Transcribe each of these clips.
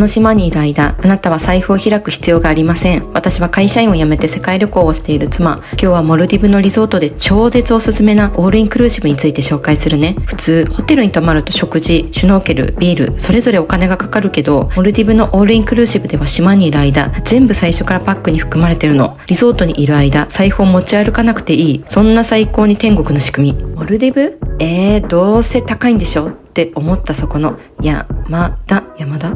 の島にいる間、あなたは財布を開く必要がありません。私は会社員を辞めて世界旅行をしている妻。今日はモルディブのリゾートで超絶おすすめなオールインクルーシブについて紹介するね。普通、ホテルに泊まると食事、シュノーケル、ビール、それぞれお金がかかるけど、モルディブのオールインクルーシブでは島にいる間、全部最初からパックに含まれてるの。リゾートにいる間、財布を持ち歩かなくていい。そんな最高に天国の仕組み。モルディブ？どうせ高いんでしょって思ったそこの山田。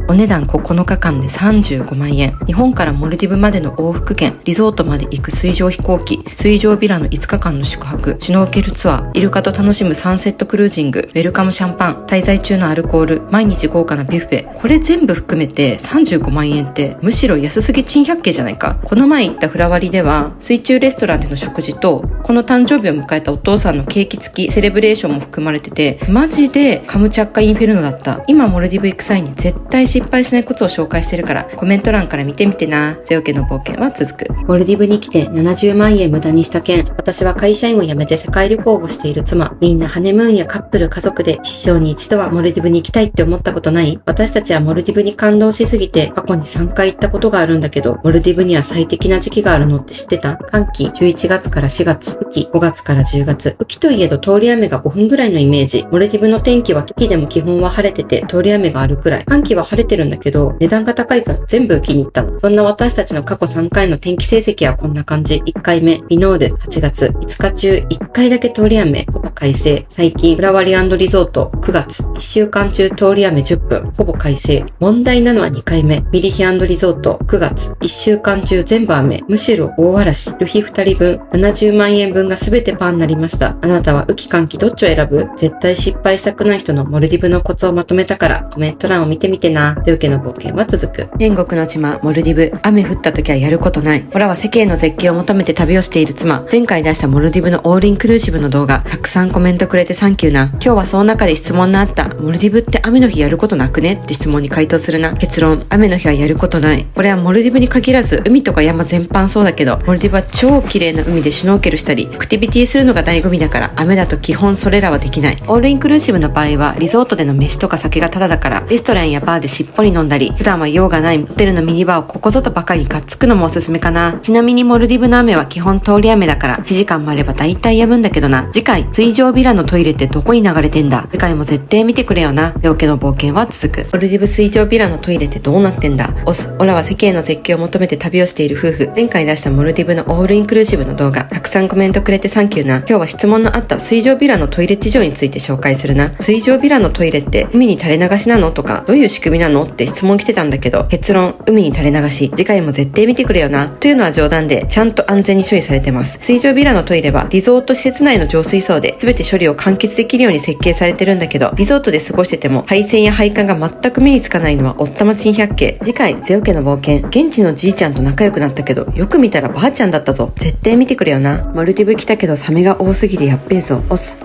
お値段9日間で35万円。日本からモルディブまでの往復券、リゾートまで行く水上飛行機、水上ビラの5日間の宿泊、シュノーケルツアー、イルカと楽しむサンセットクルージング、ウェルカムシャンパン、滞在中のアルコール、毎日豪華なビュッフェ。これ全部含めて35万円って、むしろ安すぎ珍百景じゃないか。この前行ったフラワリでは、水中レストランでの食事と、この誕生日を迎えたお父さんのケーキ付きセレブレーションも含まれてて、マジでカムチャッカインフェルノだった。今モルディブ行く際に絶対失敗しないコツを紹介してるから、コメント欄から見てみてな。ゼオ家の冒険は続く。モルディブに来て70万円無駄にした件。私は会社員を辞めて世界旅行をしている妻。みんなハネムーンやカップル、家族で一生に一度はモルディブに行きたいって思ったことない？私たちはモルディブに感動しすぎて過去に3回行ったことがあるんだけど、モルディブには最適な時期があるのって知ってた？乾季11月から4月、雨季5月から10月。雨季といえど通り雨が5分ぐらいのイメージ。モルディブの天気は雨季でも基本は晴れてて、通り雨があるくらい。乾季は晴れてるんだけど、値段が高いから全部気に入ったの。そんな私たちの過去3回の天気成績はこんな感じ。1回目、ビノール、8月。5日中、1回だけ通り雨、ほぼ快晴。最近、フラワリ&リゾート、9月。1週間中、通り雨10分、ほぼ快晴。問題なのは2回目、ミリヒ&リゾート、9月。1週間中、全部雨。むしろ大嵐。旅費2人分、70万円分が全てパーになりました。あなたは雨季乾季どっちを選ぶ？絶対失敗したくない人のモルディブのコツをまとめたから、コメント欄を見てみてな。ゼオ家の冒険は続く。天国の島、モルディブ。雨降った時はやることない。オラは世間の絶景を求めて旅をしている妻。前回出したモルディブのオールインクルーシブの動画、たくさんコメントくれてサンキューな。今日はその中で質問のあった、モルディブって雨の日やることなくねって質問に回答するな。結論、雨の日はやることない。これはモルディブに限らず、海とか山全般そうだけど、モルディブは超綺麗な海でシュノーケルしたり、アクティビティするのが醍醐味だから、雨だと基本それらはできない。オールインクルーシブの場合は、リゾートでの飯とか酒がタダだから、レストランやバーでしっぽり飲んだり、普段は用がないホテルのミニバーをここぞとばかりがっつくのもおすすめかな。ちなみにモルディブの雨は基本通り雨だから、1時間もあれば大体止むんだけどな。次回、水上ビラのトイレってどこに流れてんだ？次回も絶対見てくれよな。ゼオ家の冒険は続く。モルディブ水上ビラのトイレってどうなってんだ？オラは世間の絶景を求めて旅をしている夫婦。前回出したモルディブのオールインクルーシブの動画、たくさんコメントくれてサンキューな。今日は質問のあった水上ビラのトイレ事情について紹介するな。水上ビラのトイレって海に垂れ流しなのとか、どういう仕組みなのって質問来てたんだけど、結論、海に垂れ流し。次回も絶対見てくれよな。というのは冗談で、ちゃんと安全に処理されてます。水上ビラのトイレは、リゾート施設内の浄水槽で、全て処理を完結できるように設計されてるんだけど、リゾートで過ごしてても、配線や配管が全く目につかないのは、おったま珍百景。次回、ゼオ家の冒険。現地のじいちゃんと仲良くなったけど、よく見たらばあちゃんだったぞ。絶対見てくれよな。モルディブ来たけど、サメが多すぎてやっべえぞ。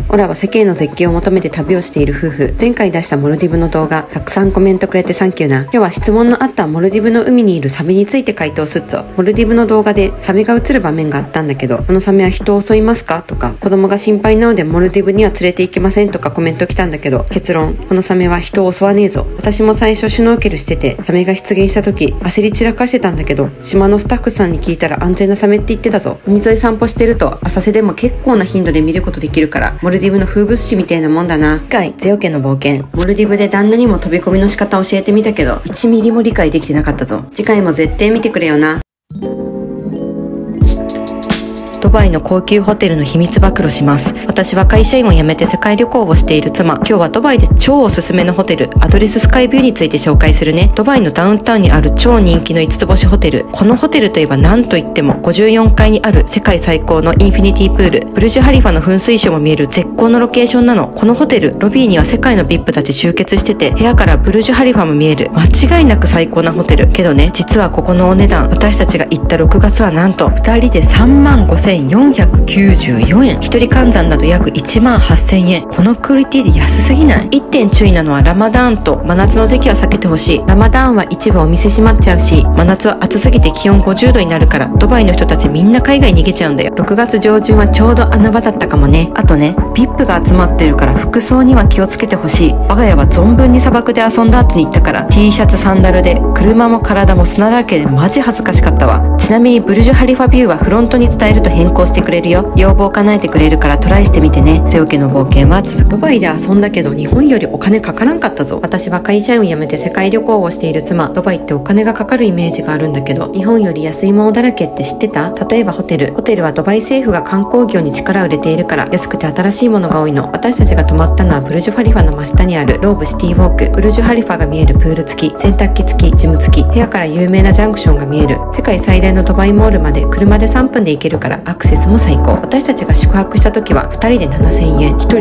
オラは世間の絶景を求めて旅をしている夫婦。前回出したモルディブの動画、たくさんコメントくれてサンキューな。今日は質問のあったモルディブの海にいるサメについて回答すっぞ。モルディブの動画でサメが映る場面があったんだけど、このサメは人を襲いますかとか、子供が心配なのでモルディブには連れて行けませんとかコメント来たんだけど、結論、このサメは人を襲わねえぞ。私も最初シュノーケルしてて、サメが出現した時、焦り散らかしてたんだけど、島のスタッフさんに聞いたら安全なサメって言ってたぞ。海沿い散歩してると、浅瀬でも結構な頻度で見ることできるから、モルディブの風物詩みたいなもんだな。次回、ゼオ家の冒険。モルディブで旦那にも飛び込みの仕方を教えてみたけど、1ミリも理解できてなかったぞ。次回も絶対見てくれよな。ドバイの高級ホテルの秘密暴露します。私は会社員を辞めて世界旅行をしている妻。今日はドバイで超おすすめのホテル、アドレススカイビューについて紹介するね。ドバイのダウンタウンにある超人気の5つ星ホテル。このホテルといえば何といっても54階にある世界最高のインフィニティプール、ブルジュハリファの噴水ショーも見える絶好のロケーションなの。このホテル、ロビーには世界の VIP たち集結してて、部屋からブルジュハリファも見える。間違いなく最高なホテル。けどね、実はここのお値段、私たちが行った6月はなんと2人で3万5千1494円。一人換算だと約1万8000円。このクオリティで安すぎない？一点注意なのはラマダーンと真夏の時期は避けてほしい。ラマダーンは一部お店閉まっちゃうし、真夏は暑すぎて気温50度になるから、ドバイの人たちみんな海外逃げちゃうんだよ。6月上旬はちょうど穴場だったかもね。あとね、VIP が集まってるから服装には気をつけてほしい。我が家は存分に砂漠で遊んだ後に行ったから、T シャツサンダルで、車も体も砂だらけでマジ恥ずかしかったわ。ちなみにブルジュハリファビューはフロントに伝えると変更してくれるよ。要望叶えてくれるからトライしてみてね。強気の冒険は続く。ドバイで遊んだけど日本よりお金かからんかったぞ。私は会社員を辞めて世界旅行をしている妻。ドバイってお金がかかるイメージがあるんだけど、日本より安いものだらけって知ってた？例えばホテル。ホテルはドバイ政府が観光業に力を入れているから安くて新しいものが多いの。私たちが泊まったのはブルジュハリファの真下にあるローブシティウォーク。ブルジュハリファが見えるプール付き、洗濯機付き、ジム付き、部屋から有名なジャンクションが見える。世界最大のドバイモールまで車で3分で行けるからアクセスも最高。私たちが宿泊した時は2人で7000円、1人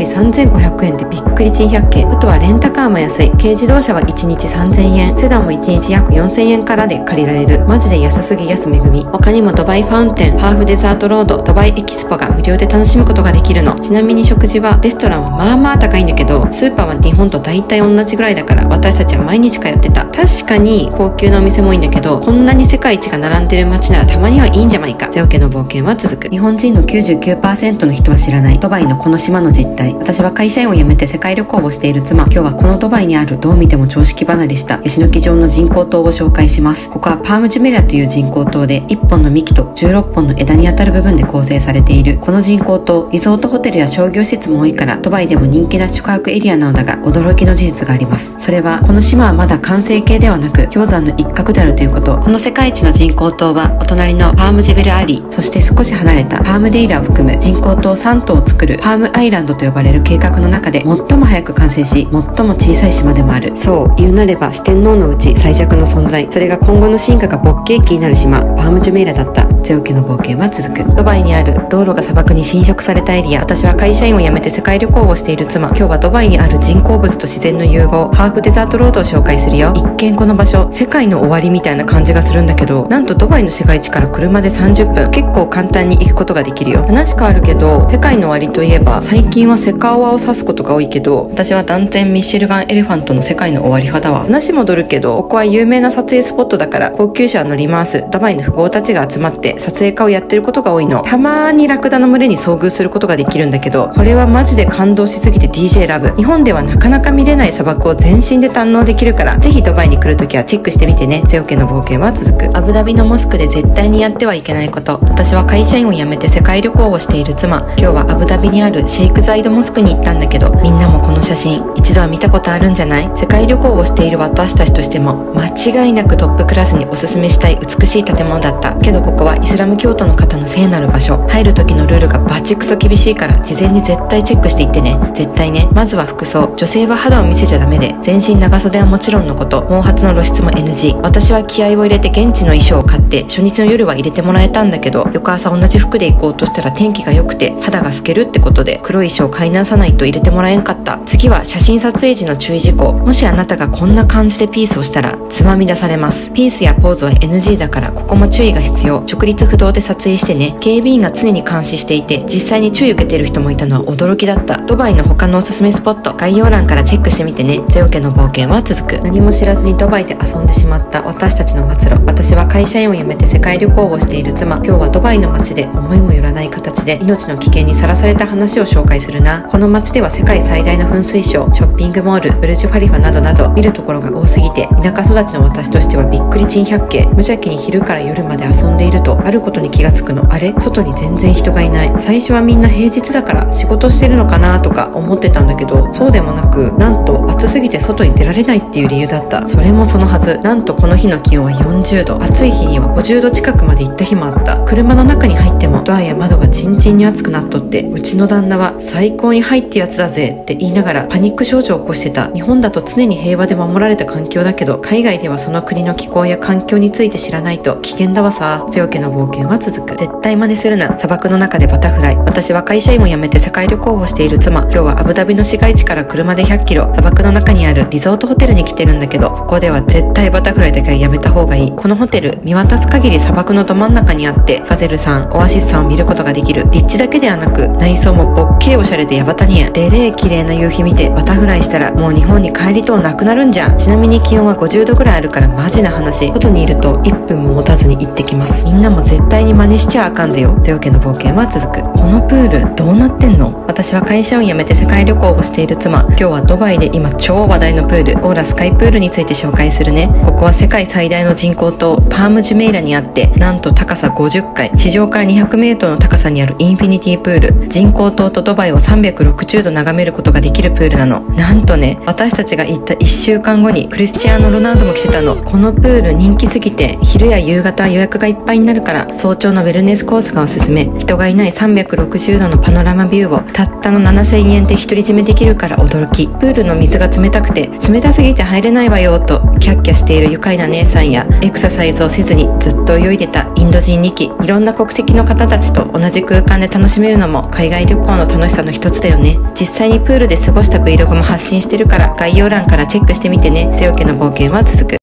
3500円でびっくり珍百景。あとはレンタカーも安い。軽自動車は1日3000円、セダンも1日約4000円からで借りられる。マジで安すぎ安めぐみ。他にもドバイファウンテン、ハーフデザートロード、ドバイエキスポが無料で楽しむことができるの。ちなみに食事はレストランはまあまあ高いんだけど、スーパーは日本と大体同じぐらいだから私たちは毎日通ってた。確かに高級なお店もいいんだけど、こんなに世界一が並んでる街ならたまにはいいんじゃないか。ゼオ家の冒険は続く。日本人の 99% の人は知らないドバイのこの島の実態。私は会社員を辞めて世界旅行をしている妻。今日はこのドバイにあるどう見ても常識離れしたヤシの木状の人工島を紹介します。ここはパームジュメリアという人工島で、1本の幹と16本の枝にあたる部分で構成されている。この人工島、リゾートホテルや商業施設も多いからドバイでも人気な宿泊エリアなのだが、驚きの事実があります。それはこの島はまだ完成形ではなく氷山の一角であるということ。この世界一の人工島はお隣のパームジェベルアリー、そして少し離れたパームデイラを含む人工島3島を作るパームアイランドと呼ばれる計画の中で最も早く完成し、最も小さい島でもある。そう、言うなれば四天王のうち最弱の存在。それが今後の進化が勃起期になる島、パームジュメイラだった。ゼオ家の冒険は続く。ドバイにある道路が砂漠に侵食されたエリア。私は会社員を辞めて世界旅行をしている妻。今日はドバイにある人工物と自然の融合、ハーフデザートロードを紹介するよ。一見この場所、世界の終わりみたいな感じがするんだけど、なんとドバイの市街地から車で30分、結構簡単に行くことができるよ。話変わるけど、世界の終わりといえば最近はセカオワを指すことが多いけど、私は断然ミシェルガンエレファントの世界の終わり派だわ。話戻るけど、ここは有名な撮影スポットだから高級車を乗り回すドバイの富豪たちが集まって撮影家をやってることが多いの。たまーにラクダの群れに遭遇することができるんだけど、これはマジで感動しすぎて DJ ラブ。日本ではなかなか見れない砂漠を全身で堪能できるから、ぜひドバイに来るときはチェックしてみてね。ゼオ家の冒険は続く。アブダビのモスクで絶対にやってはいけないこと。私は会社員を辞めて世界旅行をしている妻。今日はアブダビにあるシェイクザイドモスクに行ったんだけど、みんなもこの写真一度は見たことあるんじゃない？世界旅行をしている私たちとしても間違いなくトップクラスにおすすめしたい美しい建物だったけど、ここはイスラム教徒の方の聖なる場所。入る時のルールがバチクソ厳しいから事前に絶対チェックしていってね。絶対ね。まずは服装。女性は肌を見せちゃダメで、全身長袖はもちろんのこと、毛髪の露出も NG。 私は気合を入れて現地の衣装を買って初日の夜は入れてもらえたんだけど、翌朝同じ服で行こうとしたら天気が良くて肌が透けるってことで黒い衣装を買い直さないと入れてもらえんかった。次は写真撮影時の注意事項。もしあなたがこんな感じでピースをしたらつまみ出されます。ピースやポーズは NG だから、ここも注意が必要。直立不動で撮影してね。警備員が常に監視していて、実際に注意を受けてる人もいたのは驚きだった。ドバイの他のおすすめスポット、概要欄からチェックしてみてね。ゼオ家の冒険は続く。何も知らずにドバイで遊んでしまった私たちの末路。私は会社員を辞めて世界旅行をしている妻。今日はドバイの街で思いもよらない形で命の危険にさらされた話を紹介するな。この街では世界最大の噴水ショー、ショッピングモール、ブルジュハリファなどなど見るところが多すぎて、田舎育ちの私としてはびっくり珍百景。無邪気に昼から夜まで遊んでいると、あることに気がつくの。あれ、外に全然人がいない。最初はみんな平日だから仕事してるのかなとか思ってたんだけど、そうでもなく、なんと暑すぎて外に出られないっていう理由だった。それもそのはず、なんとこの日の気温は40度、暑い日には50度近くまで行った日もあった。車の中に入ってもドアや窓がチンチンに熱くなっとって、うちの旦那は最高に入ってやつだぜって言いながらパニック症状を起こしてた。日本だと常に平和で守られた環境だけど、海外ではその国の気候や環境について知らないと危険だわさ。ゼオ家の冒険は続く。絶対真似するな。砂漠の中でバタフライ。私は会社員を辞めて世界旅行をしている妻。今日はアブダビの市街地から車で100キロ、砂漠の中にあるリゾートホテルに来てるんだけど、ここでは絶対バタフライだけはやめた方がいい。このホテル見渡す限り砂漠のど真ん中にあって、ガゼルさん、オアシスさんを見ることができる。立地だけではなく、内装もぼっけーおしゃれでヤバタニエ。でれー綺麗な夕日見てバタフライしたら、もう日本に帰りとうなくなるんじゃん。ちなみに気温は50度くらいあるからマジな話。外にいると1分も持たずに行ってきます。みんなも絶対に真似しちゃあかんぜよ。ゼオ家の冒険は続く。このプールどうなってんの？私は会社を辞めて世界旅行をしている妻。今日はドバイで今超話題のプール、オーラスカイプールについて紹介するね。ここは世界最大の人工島、パームジュメイラにあって、なんと高さ50階、地上から200メートルの高さにあるインフィニティプール。人工島とドバイを360度眺めることができるプールなの。なんとね、私たちが行った1週間後にクリスチアーノ・ロナウドも来てたの。このプール人気すぎて、昼や夕方は予約がいっぱいになるから、早朝のウェルネスコースがおすすめ。人がいない360度のパノラマビューをたったの7000円で独り占めできるから驚き。プールの水が冷たくて、冷たすぎて入れないわよとキャッキャしている愉快な姉さんや、エクササイズをせずにずっと泳いでたインド人2期。いろんな国籍の方たちと同じ空間で楽しめるのも海外旅行の楽しさの一つだよね。実際にプールで過ごした Vlog も発信してるから、概要欄からチェックしてみてね。ゼオ家の冒険は続く。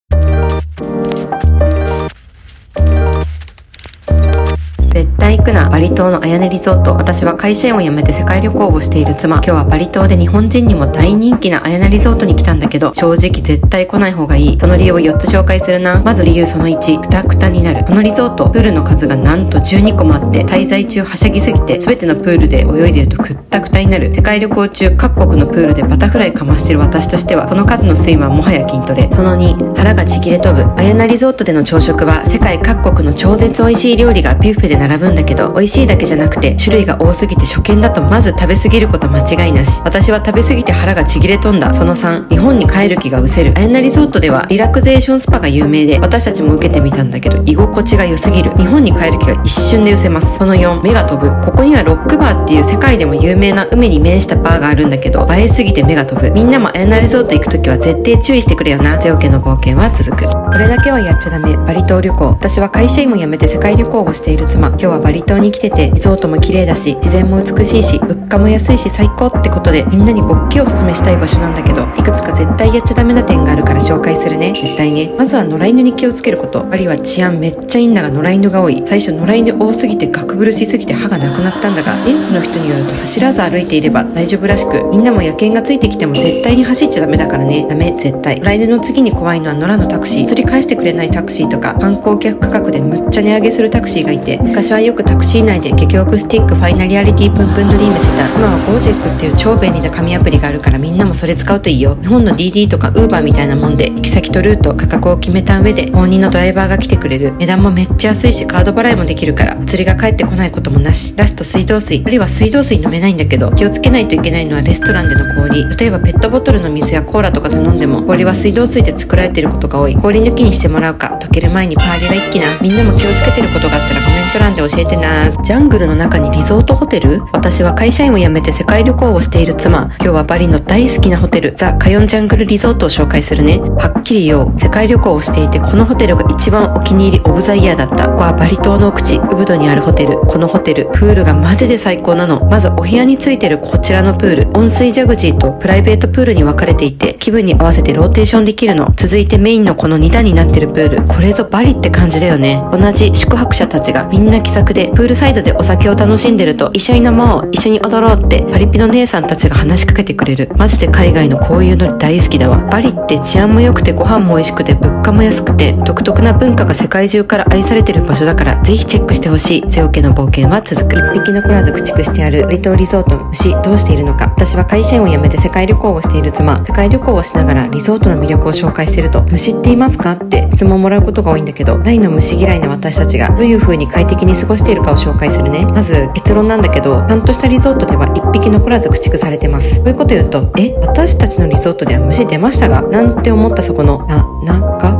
絶対行くな、バリ島のアヤネリゾート。私は会社員を辞めて世界旅行をしている妻。今日はバリ島で日本人にも大人気なアヤネリゾートに来たんだけど、正直絶対来ない方がいい。その理由を4つ紹介するな。まず理由その1、くたくたになる。このリゾート、プールの数がなんと12個もあって、滞在中はしゃぎすぎて、全てのプールで泳いでるとくったくたになる。世界旅行中各国のプールでバタフライかましてる私としては、この数の睡魔はもはや筋トレ。その2、腹がちぎれ飛ぶ。アヤナリゾートでの朝食は、世界各国の超絶美味しい料理がビュッフェで並ぶんだけど、美味しいだけじゃなくて種類が多すぎて初見だとまず食べ過ぎること間違いなし。私は食べ過ぎて腹がちぎれ飛んだ。その3、日本に帰る気がうせる。アヤナリゾートではリラクゼーションスパが有名で、私たちも受けてみたんだけど居心地が良すぎる。日本に帰る気が一瞬でうせます。その4、目が飛ぶ。ここにはロックバーっていう世界でも有名な海に面したバーがあるんだけど、映えすぎて目が飛ぶ。みんなもアヤナリゾート行くときは絶対注意してくれよな。ゼオ家の冒険は続く。これだけはやっちゃダメ。バリ島旅行。私は会社員も辞めて世界旅行をしている妻。今日はバリ島に来てて、リゾートも綺麗だし、自然も美しいし、物価も安いし最高ってことで、みんなに勃起をおすすめしたい場所なんだけど、いくつか絶対やっちゃダメな点があるから紹介するね。絶対ね。まずは野良犬に気をつけること。バリは治安めっちゃいいんだが野良犬が多い。最初野良犬多すぎてガクブルしすぎて歯がなくなったんだが、現地の人によると走らず歩いていれば大丈夫らしく、みんなも野犬がついてきても絶対に走っちゃダメだからね。ダメ、絶対。野良犬の次に怖いのは野良のタクシー。釣り返してくれないタクシーとか、観光客価格でむっちゃ値上げするタクシーがいて、昔はよくタクシー内で激オクスティックファイナリアリティプンプンドリームしてた。今はゴージェックっていう超便利な紙アプリがあるから、みんなもそれ使うといいよ。日本の DD とか Uber みたいなもんで、行き先とルート、価格を決めた上で本人のドライバーが来てくれる。値段もめっちゃ安いし、カード払いもできるから釣りが帰ってこないこともなし。ラスト水道水。あるいは水道水飲めないんだけど、気をつけないといけないのはレストランでの氷。例えばペットボトルの水やコーラとか頼んでも、氷は水道水で作られていることが多い。氷抜きにしてもらうか、溶ける前にパーリラ一気な。みんなも気をつけてることがあったらコメント欄で教えてな。ジャングルの中にリゾートホテル？私は会社員を辞めて世界旅行をしている妻。今日はバリの大好きなホテル、ザ・カヨンジャングルリゾートを紹介するね。はっきり言おう。世界旅行をしていて、このホテルが一番お気に入りオブザイヤーだった。ここはバリ島の奥地、ウブドにあるホテル。このホテル、プールがマジで最高なの。まずお部屋についてるこちらのプール、温水ジャグジーとプライベートプールに分かれていて、気分に合わせてローテーションできるの。続いてメインのこの2段になってるプール。これぞバリって感じだよね。同じ宿泊者たちがみんな気さくで、プールサイドでお酒を楽しんでると、一緒に飲もう、一緒に踊ろうってパリピの姉さんたちが話しかけてくれる。マジで海外のこういうの大好きだわ。バリって治安も良くてご飯も美味しくて物価も安くて、独特な文化が世界中から愛されてる場所だから、ぜひチェックしてほしい。ゼオ家の冒険は続く。一匹残らず駆逐してあるバリ島リゾート。牛どうしているのか。私は会社員を辞めて世界旅行をしている妻。世界旅行をしながらリゾートの魅力を紹介してると、虫っていますかって質問をもらうことが多いんだけど、大の虫嫌いな私たちがどういう風に快適に過ごしているかを紹介するね。まず結論なんだけど、ちゃんとしたリゾートでは一匹残らず駆逐されてます。こういうこと言うと、私たちのリゾートでは虫出ましたが、なんて思ったそこのなんか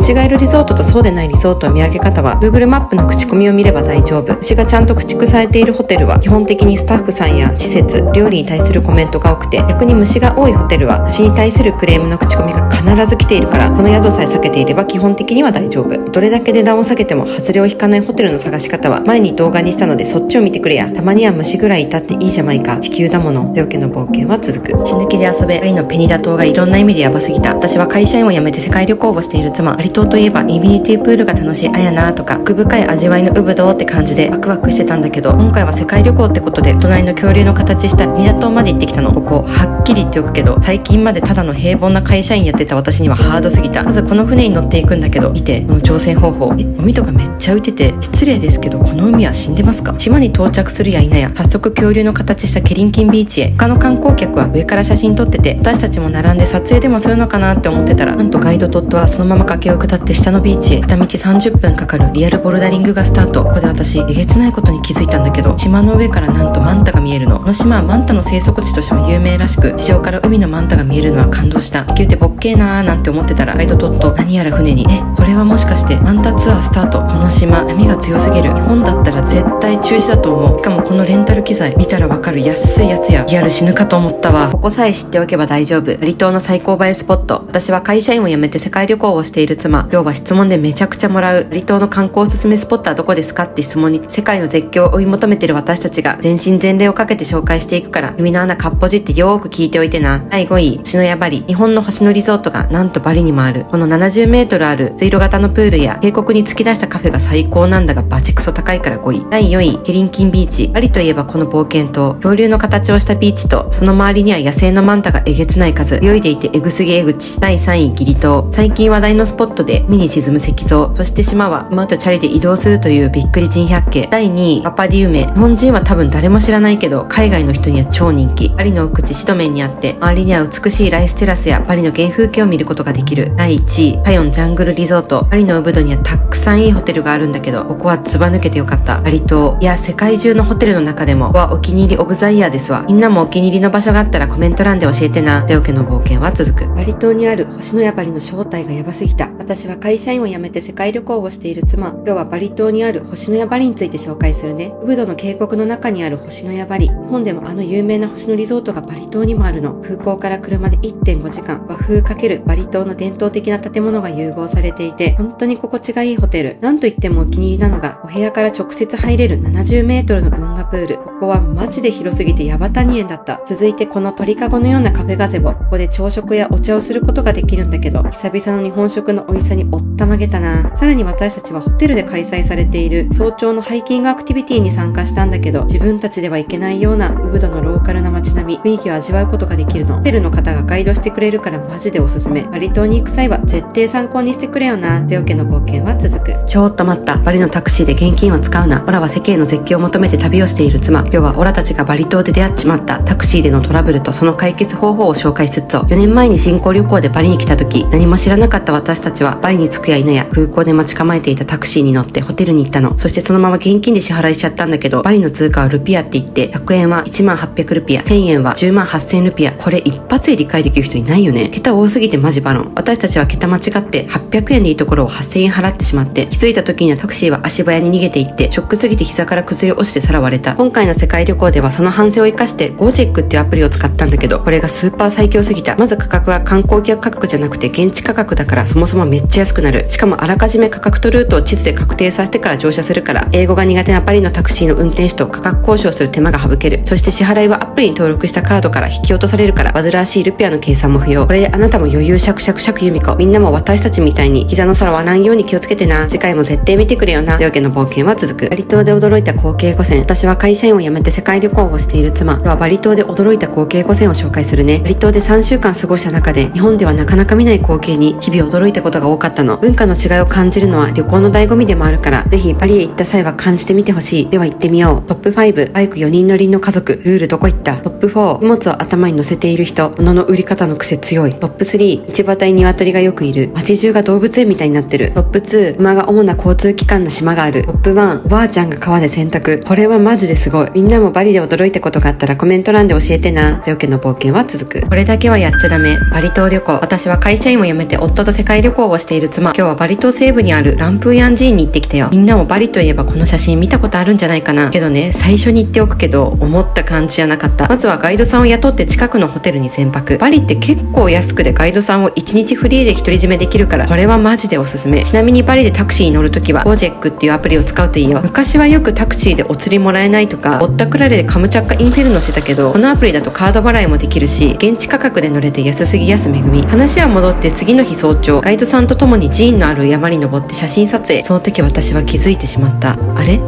牛がいるリゾートとそうでないリゾートの見分け方は Google マップの口コミを見れば大丈夫。牛がちゃんと駆逐されているホテルは基本的にスタッフさんや施設、料理に対するコメントが多くて、逆に虫が多いホテルは牛に対するクレームの口コミが必ず来ているから、その宿さえ避けていれば基本的には大丈夫。どれだけ値段を下げても外れを引かないホテルの探し方は前に動画にしたので、そっちを見てくれや。たまには虫ぐらいいたっていいじゃないか。地球だもの。ゼオ家の冒険は続く。血抜きで遊べ。バリのペニダ島がいろんな意味でヤバすぎた。私は会社員を辞めて世界旅行をしている妻。バリ動といえばイビリティプールが楽しいあやなとか、奥深い味わいのウブドウって感じでワクワクしてたんだけど、今回は世界旅行ってことで隣の恐竜の形した港まで行ってきたの。ここはっきり言っておくけど、最近までただの平凡な会社員やってた私にはハードすぎた。まずこの船に乗っていくんだけど、見てこの乗船方法。海とかめっちゃ浮いてて、失礼ですけどこの海は死んでますか？島に到着するや否や、早速恐竜の形したケリンキンビーチへ。他の観光客は上から写真撮ってて、私たちも並んで撮影でもするのかなって思ってたら、なんとガイドトットはそのまま崖を下って下のビーチへ。片道30分かかるリアルボルダリングがスタート。ここで私えげつないことに気づいたんだけど、島の上からなんとマンタが見えるの。この島はマンタの生息地としても有名らしく、地上から海のマンタが見えるのは感動した。地球ってボッケーなーなんて思ってたら、ガイドトット何やら船に、これはもしかしてマンタツアースタート。この島波が強すぎる。日本だったら絶対中止だと思う。しかもこのレンタル機材見たらわかる安いやつや、リアル死ぬかと思ったわ。ここさえ知っておけば大丈夫。バリ島の最高映えスポット。私は会社員を辞めて世界旅行をしている妻。今日は質問でめちゃくちゃもらう。バリ島の観光おすすめスポットはどこですかって質問に、世界の絶叫を追い求めてる私たちが全身全霊をかけて紹介していくから、耳の穴かっぽじってよーく聞いておいてな。第5位、星のやバリ。日本の星のリゾートがなんとバリにもある。この70メートルある水路型のプールや渓谷に突き出したカフェが最高なんだが、バチクソ高いから5位。第4位、ケリンキンビーチ。バリといえばこの冒険島。恐竜の形をしたビーチと、その周りには野生のマンタがえげつない数。泳いでいてえぐすぎえぐち。第3位、ギリ島。最近話題のスポットで、海に沈む石像。そして島は馬とチャリで移動するというびっくり珍百景。第2位、パパディウメ。日本人は多分誰も知らないけど、海外の人には超人気。バリの奥地シドメンにあって、周りには美しいライステラスやバリの原風景を見ることができる。第1位、カヨンジャングルリゾート。バリのウブドにはたくさんいいホテルがあるんだけど、ここはずば抜けてよかった。バリ島。いや、世界中のホテルの中でも、ここはお気に入りオブザイヤーですわ。みんなもお気に入りの場所があったらコメント欄で教えてな。手おけの冒険は続く。バリ島にある星のやバリの正体がやばすぎた。私は会社員を辞めて世界旅行をしている妻。今日はバリ島にある星のやバリについて紹介するね。ウブドの渓谷の中にある星のやバリ。日本でもあの有名な星のリゾートがバリ島にもあるの。空港から車で 1.5 時間。和風×バリ島の伝統的な建物が融合されていて、本当に心地がいいホテル。なんといってもお気に入りなのが、お部屋から直接入れる70メートルの運河プール。ここはマジで広すぎてヤバ谷園だった。続いてこの鳥かごのようなカフェガゼボ。ここで朝食やお茶をすることができるんだけど、久々の日本食の美味しさにおったまげたな。さらに私たちはホテルで開催されている早朝のハイキングアクティビティに参加したんだけど、自分たちでは行けないようなウブドのローカルな街並み、雰囲気を味わうことができるの。ホテルの方がガイドしてくれるからマジでおすすめ。バリ島に行く際は絶対参考にしてくれよな。ゼオ家の冒険は続く。ちょっと待った。バリのタクシーで現金は使うな。オラは世間の絶景を求めて旅をしている妻。今日はオラたちがバリ島で出会っちまったタクシーでのトラブルとその解決方法を紹介すっぞ。4年前に新興旅行でバリに来た時、何も知らなかった私たちはバリに着くや否や、空港で待ち構えていたタクシーに乗ってホテルに行ったの。そしてそのまま現金で支払いしちゃったんだけど、バリの通貨はルピアって言って、100円は 18,000 ルピア、1000円は 108,000 ルピア。これ一発で理解できる人いないよね。桁多すぎてマジバロン。私たちは桁間違って800円でいいところを 8,000 円払ってしまって、気づいた時にはタクシーは足早に逃げていって、ショックすぎて膝から崩れ落ちてさらわれた。今回の世界旅行ではその反省を生かしてゴージェックっていうアプリを使ったんだけど、これがスーパー最強すぎた。まず価格は観光客価格じゃなくて現地価格だから、そもそもめっちゃ安くなる。しかもあらかじめ価格とルートを地図で確定させてから乗車するから、英語が苦手なパリのタクシーの運転手と価格交渉する手間が省ける。そして支払いはアプリに登録したカードから引き落とされるから、煩わしいルピアの計算も不要。これであなたも余裕しゃくしゃくしゃくユミコ。みんなも私たちみたいに膝の皿割らんように気をつけてな。次回も絶対見てくれよな。ゼオ家の冒険は続く。バリ島で驚いた光景5選。私は会社員を辞めて世界旅行をしている妻。今日はバリ島で驚いた光景5選を紹介するね。バリ島で3週間過ごした中で、日本ではなかなか見ない光景に日々驚いたことが多かったの。文化の違いを感じるのは旅行の醍醐味でもあるから、ぜひパリへ行った際は感じてみてほしい。では行ってみよう。トップ5、バイク4人乗りの家族。ルールどこ行った？トップ4、荷物を頭に乗せている人。物の売り方の癖強い。トップ3、道端に鶏がよくいる。街中が動物園みたいになってる。トップ2、馬が主な交通機関の島がある。トップ1、おばあちゃんが川で洗濯。これはマジですごい。みんなもバリで驚いたことがあったらコメント欄で教えてな。ゼオ家の冒険は続く。これだけはやっちゃダメ。バリ島旅行。私は会社員を辞めて夫と世界旅行をしている妻。今日はバリ島西部にあるランプーヤン寺院に行ってきたよ。みんなもバリといえばこの写真見たことあるんじゃないかな。けどね、最初に言っておくけど、思った感じじゃなかった。まずはガイドさんを雇って近くのホテルに船舶。バリって結構安くでガイドさんを1日フリーで独り占めできるから、これはマジでおすすめ。ちなみにバリでタクシーに乗るときはゴージェックっていうアプリを使うといいよ。昔はよくタクシーでお釣りもらえないとか、ったくられでカムチャッカインフェルノしてたけど、このアプリだとカード払いもできるし、現地価格で乗れて安すぎ安めぐみ。話は戻って次の日早朝、ガイドさんと共に寺院のある山に登って写真撮影。その時私は気づいてしまった。あれ？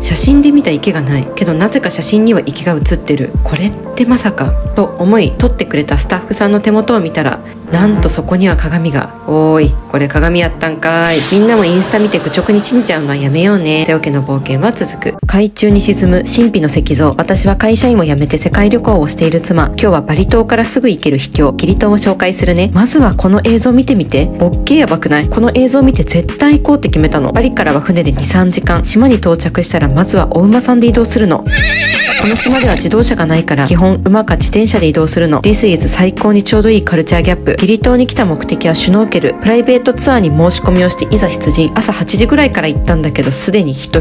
写真で見た池がないけど、なぜか写真には池が写ってる。これってまさかと思い、撮ってくれたスタッフさんの手元を見たら、なんとそこには鏡が。おーい、これ鏡やったんかーい。みんなもインスタ見て愚直に死んじゃうのはやめようね。瀬尾家の冒険は続く。海中に沈む神秘の石像。私は会社員を辞めて世界旅行をしている妻。今日はバリ島からすぐ行ける秘境キリ島を紹介するね。まずはこの映像見てみて。勃起やばくない？この映像見て絶対行こうって決めたの。バリからは船で 2,3 時間。島に到着したらまずはお馬さんで移動するの。この島では自動車がないから、基本馬か自転車で移動するの。This is 最高にちょうどいいカルチャーギャップ。キリ島に来た目的はシュノーケル。プライベートツアーに申し込みをしていざ出陣。朝8時ぐらいから行ったんだけど、すでに人。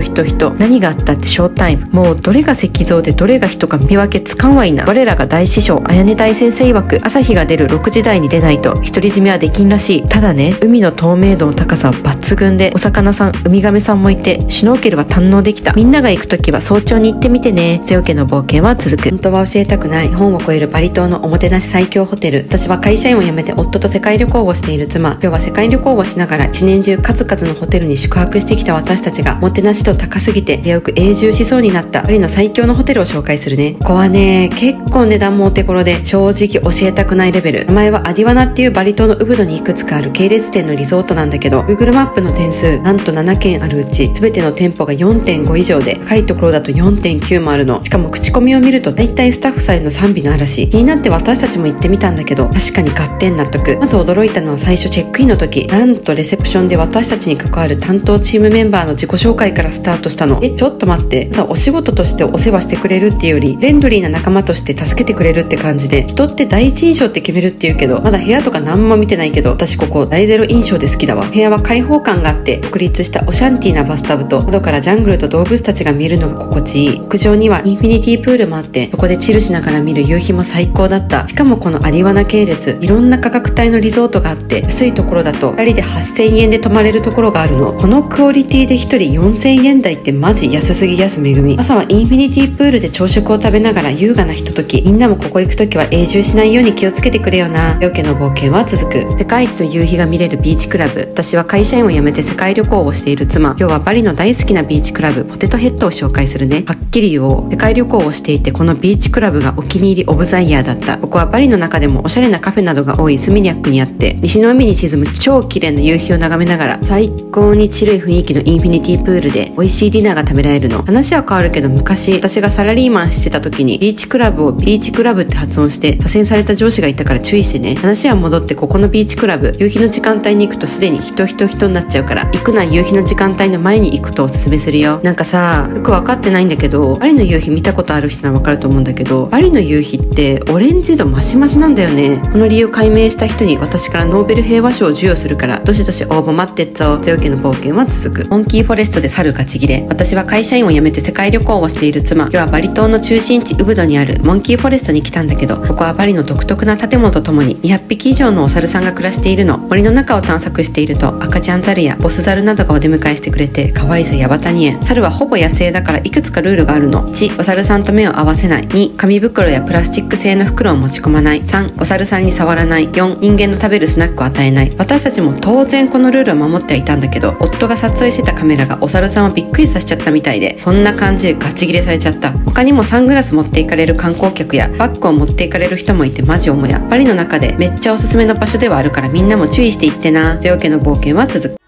何があったってショータイム。もうどれが石像でどれが人か見分けつかんわいな。我らが大師匠、あやね大先生曰く、朝日が出る6時台に出ないと、独り占めはできんらしい。ただね、海の透明度の高さは抜群で、お魚さん、ウミガメさんもいて、シュノーケルは堪能できた。みんなが行くときは早朝に行ってみてね。の冒険は続く。本当は教えたくない日本を超えるバリ島のおもてなし最強ホテル。私は会社員を辞めて夫と世界旅行をしている妻。今日は世界旅行をしながら一年中数々のホテルに宿泊してきた私たちが、もてなし度高すぎて早く永住しそうになったバリの最強のホテルを紹介するね。ここはね、結構値段もお手頃で、正直教えたくないレベル。名前はアディワナっていうバリ島のウブドにいくつかある系列店のリゾートなんだけど、Google マップの点数なんと7件あるうち、全ての店舗が 4.5 以上で、高いところだと 4.9 もあるの。しかも口コミを見ると大体スタッフさんへの賛美の嵐。気になって私たちも行ってみたんだけど、確かに合点納得。まず驚いたのは最初チェックインの時、なんとレセプションで私たちに関わる担当チームメンバーの自己紹介からスタートしたの。ちょっと待って、ただお仕事としてお世話してくれるっていうより、フレンドリーな仲間として助けてくれるって感じで、人って第一印象って決めるっていうけど、まだ部屋とか何も見てないけど、私ここ第0印象で好きだわ。部屋は開放感があって、独立したオシャンティーなバスタブと、窓からジャングルと動物たちが見えるのが心地いい。屋上にはインフィニティプールもあって、そこでチルしながら見る夕日も最高だった。しかもこのアディワナ系列、いろんな価格帯のリゾートがあって、安いところだと2人で 8,000 円で泊まれるところがあるの。このクオリティで1人 4,000 円台ってマジ安すぎ安めぐみ。朝はインフィニティプールで朝食を食べながら優雅なひととき。みんなもここ行くときは永住しないように気をつけてくれよな。瀬尾家の冒険は続く。世界一の夕日が見れるビーチクラブ。私は会社員を辞めて世界旅行をしている妻。今日はバリの大好きなビーチクラブポテトヘッドを紹介するね。はっきり言おう、世界旅行をしていて、このビーチクラブがお気に入りオブザイヤーだった。ここはバリの中でもおしゃれなカフェなどが多いスミニャックにあって、西の海に沈む超綺麗な夕日を眺めながら最高にチルい雰囲気のインフィニティプールで美味しいディナーが食べられるの。話は変わるけど、昔私がサラリーマンしてた時にビーチクラブをビーチクラブって発音して左遷された上司がいたから注意してね。話は戻って、ここのビーチクラブ、夕日の時間帯に行くとすでに人になっちゃうから、行くな夕日の時間帯の前に行くとおすすめするよ。なんかさ、よくわかってないんだけど、バリの夕日見たことある人はわかると思うんだけど、バリの夕日ってオレンジ度マシマシなんだよね。この理由解明した人に私からノーベル平和賞を授与するから、どしどし応募待ってっぞ。瀬尾家の冒険は続く。モンキーフォレストで猿がちぎれ。私は会社員を辞めて世界旅行をしている妻。今日はバリ島の中心地ウブドにあるモンキーフォレストに来たんだけど、ここはバリの独特な建物とともに200匹以上のお猿さんが暮らしているの。森の中を探索していると、赤ちゃん猿やボス猿などがお出迎えしてくれて、可愛さやばたにえん。猿はほぼ野生だからいくつかルールがあるの。1、お猿さんと目を合わせない。2、紙袋やプラスチック製の袋を持ち込まない。3、お猿さんに触らない。4、人間の食べるスナックを与えない。私たちも当然このルールを守ってはいたんだけど、夫が撮影してたカメラがお猿さんをびっくりさせちゃったみたいで、こんな感じでガチ切れされちゃった。他にもサングラス持っていかれる観光客やバッグを持っていかれる人もいて、マジおもや。バリの中でめっちゃおすすめの場所ではあるから、みんなも注意していってな。瀬尾家の冒険は続く。